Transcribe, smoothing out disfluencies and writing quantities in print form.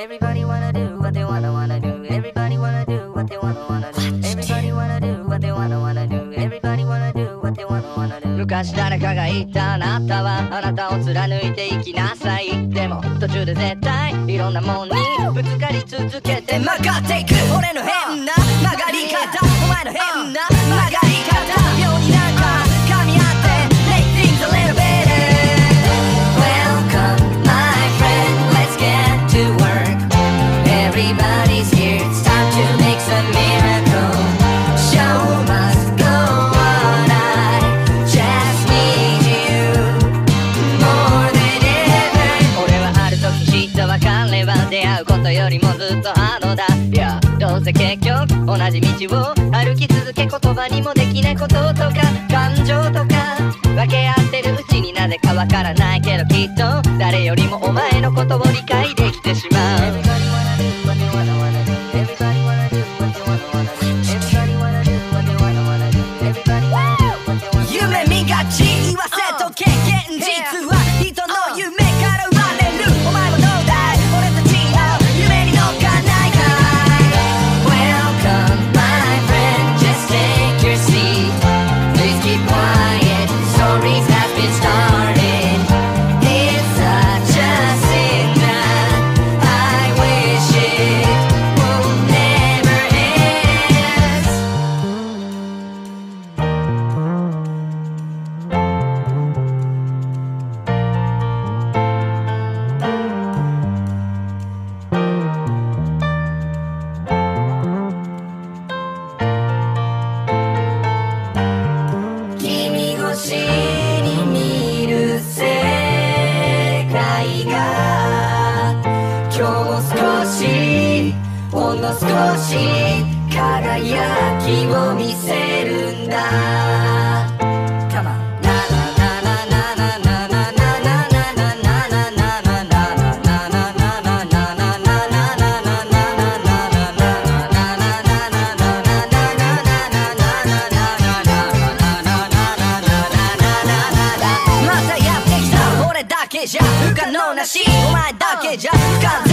Everybody wanna do what they wanna do. Everybody wanna do what they wanna do. Everybody wanna do what they wanna do. Everybody wanna do what they wanna do. 昔誰かが言ったあなたはあなたを貫いていきなさい。でも途中で絶対いろんなもんにぶつかり続けて曲がっていく。俺の変な曲がり方、お前の変な曲がり方、妙になんか噛み合って Make things a little better. Welcome my friend, let's get to work. Everybody's here, it's time to make some miracle. Show must go on. Yeah. どうせ結局同じ道を歩き続け言葉にもできないこととか感情とか分け合ってるうちになぜかわからないけどきっと誰よりもお前のことを理解できてしまう。 Everybody wanna do what they wanna do. Everybody wanna do what they wanna do. Everybody wanna do what they wanna do. Everybody wanna do what they wanna do. 夢見がち言わせとけ現実は人の夢から生まれる。お前もどうだい俺たち不可能なしお前だけじゃ不可能